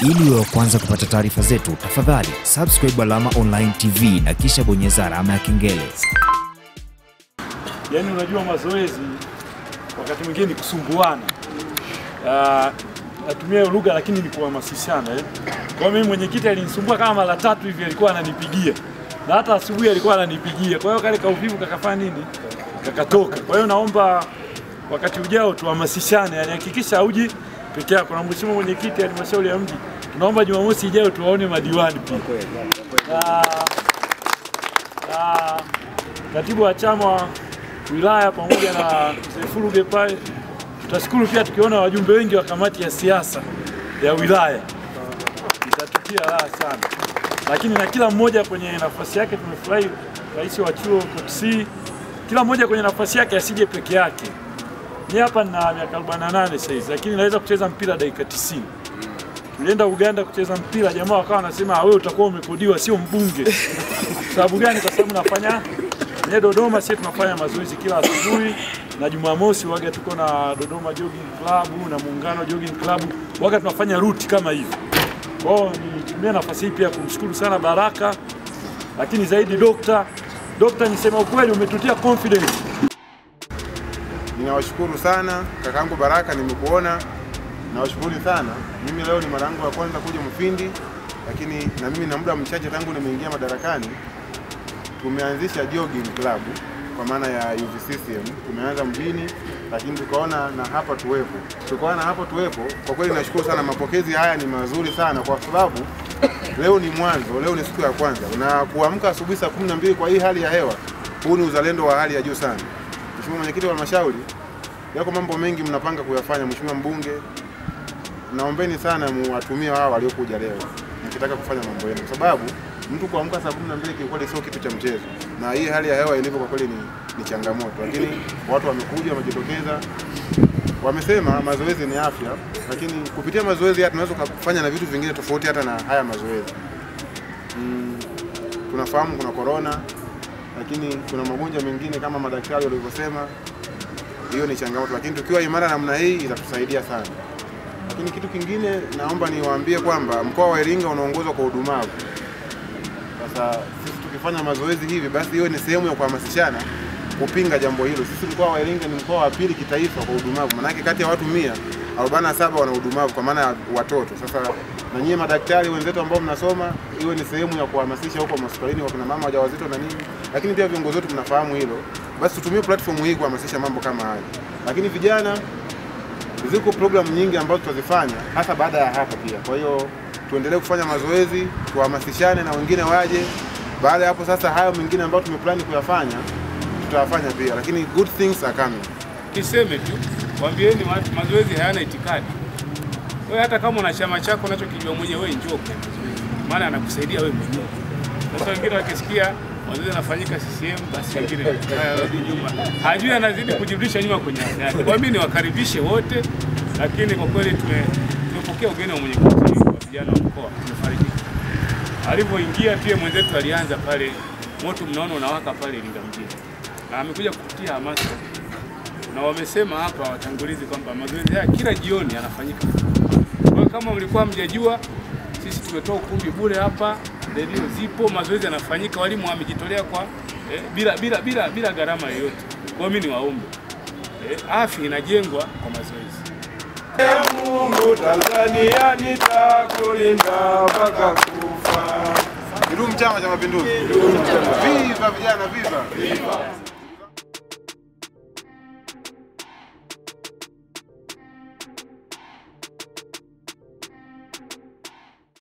Ili uwe wa kwanza kupata taarifa zetu, tafadhali subscribe Alama Online TV na kisha bonyeza alama ya kengele. Yaani unajua mazoezi wakati mwingine ni kusumbuana. Natumia lugha lakini ni kuhamasishana Kwa mimi mwenyekiti alinisumbua kama mara 3 hivi, alikuwa ananipigia. Na hata asubuhi alikuwa ananipigia. Kwa hiyo kale kauvivu kakafanya nini? Kakatoka. Kwa hiyo naomba wakati ujao tuhamasishane. Yani hakikisha huji pekee yako. Na mheshimiwa mwenyekiti halmashauri ya mji, tunaomba Jumamosi ijayo tuwaone madiwani pia. Katibu wa chama wilaya pamoja na Saifuru Gepai, tutashukuru pia tukiona wajumbe wengi wa kamati ya siasa ya wilaya. Itatukia raha sana. Lakini na kila mmoja kwenye nafasi yake, tumefurahi rais wa chuo KUPSI. Kila mmoja kwenye nafasi yake, asije peke yake. Ni hapa na miaka 48 sasa, lakini naweza kucheza mpira dakika 90. Tulienda Uganda kucheza mpira, jamaa wakawa wanasema wewe utakuwa umekodiwa, sio mbunge. Sababu gani? Kwa sababu nafanya ni Dodoma, sisi tunafanya mazoezi kila asubuhi na Jumamosi waga tuko na Dodoma Jogging Club na Muungano Jogging Club, waga tunafanya route kama hivi. Kwa hiyo nitumia nafasi hii pia kumshukuru sana Baraka, lakini zaidi Dokta nisema ukweli umetutia confidence. Ninawashukuru sana kakangu Baraka, nimekuona. Nawashukuru sana. Mimi leo ni mara yangu ya kwanza kuja Mufindi, lakini na mimi na muda mchache tangu nimeingia madarakani tumeanzisha jogging club kwa maana ya UVCCM. Tumeanza mjini lakini tukaona na hapa tuwepo. Kwa kweli nashukuru sana, mapokezi haya ni mazuri sana kwa sababu leo ni mwanzo, leo ni siku ya kwanza. Na kuamka asubuhi saa 12 kwa hii hali ya hewa, huu ni uzalendo wa hali ya juu sana. Mheshimiwa mwenyekiti wa halmashauri, yako mambo mengi mnapanga kuyafanya. Mheshimiwa mbunge, naombeni sana muwatumie hawa waliokuja leo mkitaka kufanya mambo yenu, kwa sababu mtu kuamka saa 12 kwa kweli sio kitu cha mchezo, na hii hali ya hewa ilivyo kwa kweli ni changamoto. Lakini watu wamekuja, wamejitokeza, wamesema mazoezi ni afya, lakini kupitia mazoezi tunaweza kufanya na vitu vingine tofauti hata na haya mazoezi. Tunafahamu kuna corona, lakini kuna magonjwa mengine kama madaktari walivyosema, hiyo ni changamoto, lakini tukiwa imara namna hii itatusaidia sana. Lakini kitu kingine naomba niwaambie kwamba mkoa wa Iringa unaongozwa kwa udumavu. Sasa sisi tukifanya mazoezi hivi, basi hiyo ni sehemu ya kuhamasishana kupinga jambo hilo. Sisi mkoa wa Iringa ni mkoa wa pili kitaifa kwa udumavu. Maana yake kati ya watu 147 wana udumavu kwa maana ya watoto. Sasa na nyinyi madaktari wenzetu ambao mnasoma, hiyo ni sehemu ya kuhamasisha huko hospitalini wakina mama wajawazito na nini. Lakini pia viongozi wetu mnafahamu hilo. Basi tutumie platform hii kuhamasisha mambo kama haya. Lakini vijana, ziko programu nyingi ambazo tutazifanya hasa baada ya hapa pia. Kwa hiyo tuendelee kufanya mazoezi, tuhamasishane na wengine waje. Baada ya hapo sasa hayo mengine ambayo tumeplani kuyafanya, tutafanya pia. Lakini good things are coming. Kiseme tu, waambieni watu mazoezi hayana itikadi. Wewe hata kama una chama chako unachokijua mwenyewe, wewe njoo kwa mazoezi. Maana anakusaidia wewe mwenyewe. Sasa wengine wakisikia mazoezi yanafanyika CCM, basi wengine wanarudi nyuma. Hajui anazidi kujirudisha nyuma kwenye hapo. Kwa mimi ni wakaribishe wote, lakini kwa kweli tumepokea ugeni wa mwenyekiti wa vijana wa mkoa. Tumefarijika. Alipoingia pia mwenzetu alianza pale, moto mnaona unawaka pale Iringa mjini. Na amekuja kutia hamasa. Na wamesema hapa watangulizi kwamba mazoezi haya kila jioni yanafanyika. Kwa kama mlikuwa mjajua, sisi tumetoa ukumbi bure hapa, redio zipo, mazoezi yanafanyika, walimu wamejitolea kwa bila gharama yoyote. Kwa mimi ni waombe. Afya inajengwa kwa mazoezi. Mungu Tanzania nitakulinda mpaka kufa. Kidumu Chama cha Mapinduzi. Viva vijana, viva. Viva.